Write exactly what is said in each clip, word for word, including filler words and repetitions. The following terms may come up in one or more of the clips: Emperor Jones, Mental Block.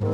Just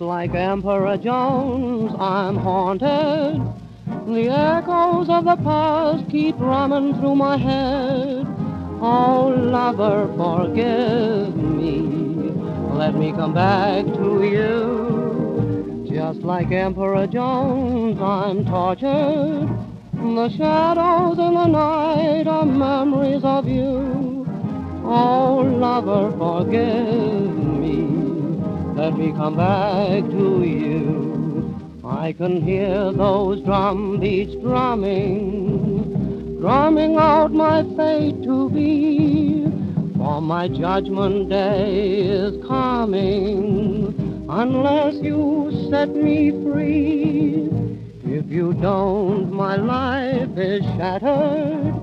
like Emperor Jones, I'm haunted. The echoes of the past keep drumming through my head. Oh, lover, forgive me. Let me come back to you. Just like Emperor Jones, I'm tortured. The shadows in the night are memories of you. Oh, lover, forgive me. Let me come back to you. I can hear those drum beats drumming, drumming out my fate to be. For my judgment day is coming, unless you set me free. If you don't, my life is shattered.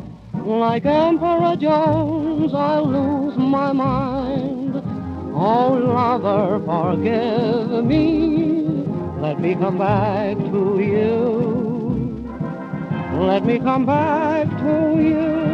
Like Emperor Jones, I'll lose my mind. Oh, lover, forgive me. Let me come back to you. Let me come back to you.